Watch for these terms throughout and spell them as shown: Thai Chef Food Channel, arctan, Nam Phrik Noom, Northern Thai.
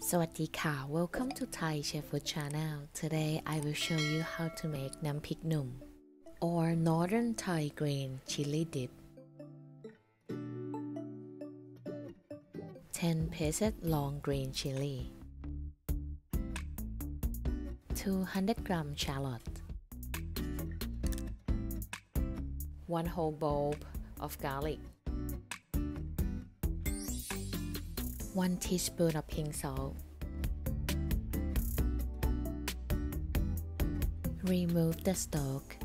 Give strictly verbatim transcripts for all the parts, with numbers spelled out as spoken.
Sawaddeeka, welcome to Thai Chef Food Channel. Today I will show you how to make Nam Phrik Noom, or Northern Thai green chili dip. ten pieces long green chili, two hundred grams shallot, one whole bulb of garlic, one teaspoon of pink salt. Remove the stalk.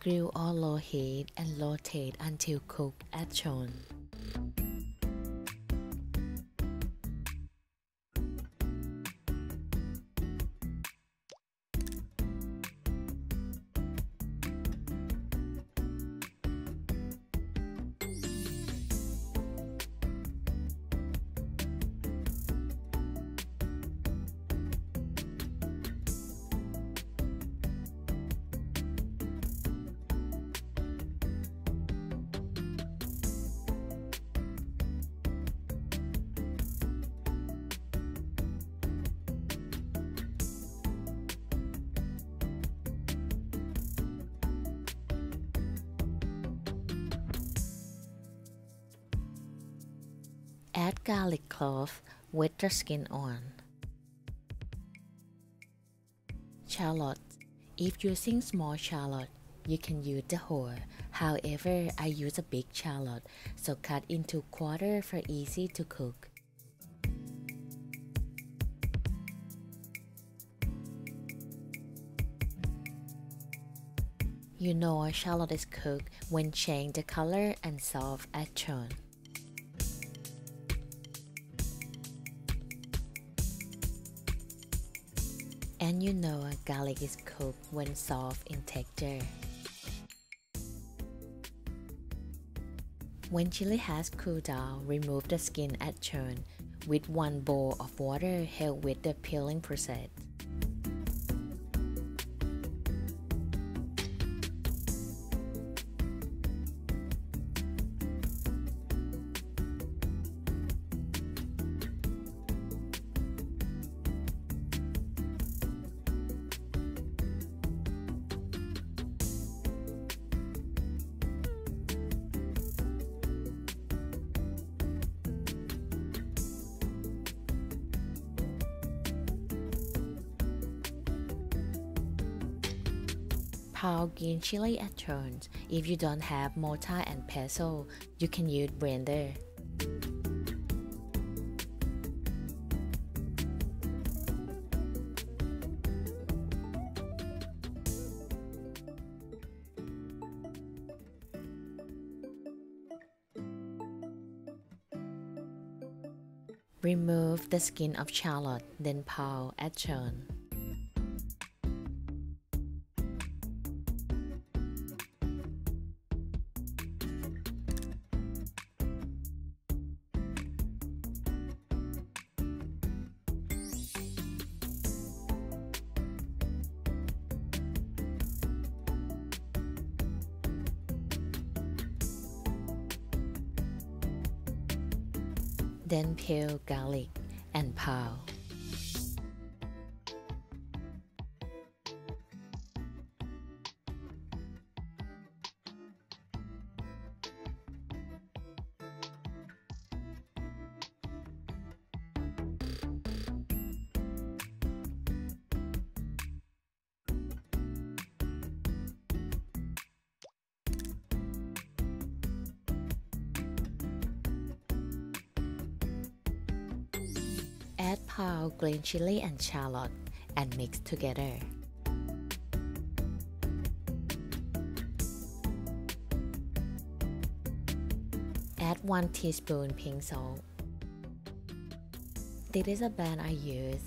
Grill on low heat and rotate until cooked as shown. Add garlic clove with the skin on. Shallot. If using small shallot, you can use the whole. However, I use a big shallot, so cut into quarter for easy to cook. You know a shallot is cooked when change the color and soft as shown. And you know a garlic is cooked when soft in texture. When chili has cooled down, remove the skin as shown with one bowl of water held with the peeling process. Pound green chili at turns. If you don't have mortar and pestle, you can use blender. Remove the skin of shallot, then pound at turn. Then peel garlic and pound. Add pound green chili and shallot and mix together. Add one teaspoon pink salt. This is a brand I use.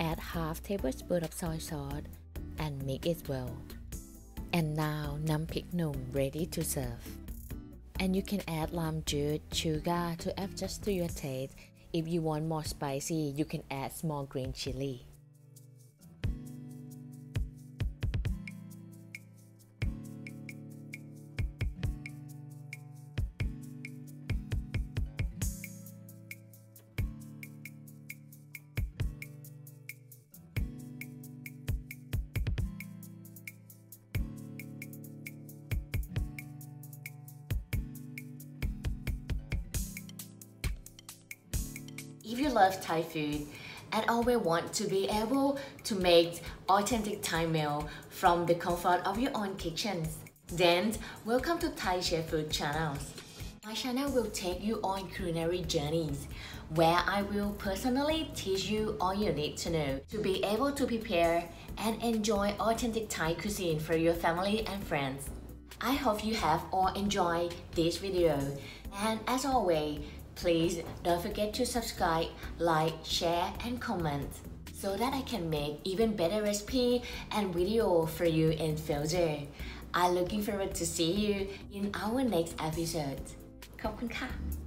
Add half tablespoon of soy sauce and mix it well. And now Nam Phrik Noom ready to serve. And you can add lime juice, sugar to adjust to your taste. If you want more spicy, you can add small green chili. If you love Thai food and always want to be able to make authentic Thai meal from the comfort of your own kitchen, then welcome to Thai Chef Food Channel. My channel will take you on culinary journeys where I will personally teach you all you need to know to be able to prepare and enjoy authentic Thai cuisine for your family and friends. I hope you have all enjoyed this video, and as always, please don't forget to subscribe, like, share, and comment so that I can make even better recipe and video for you in future. I'm looking forward to see you in our next episode. ขอบคุณค่ะ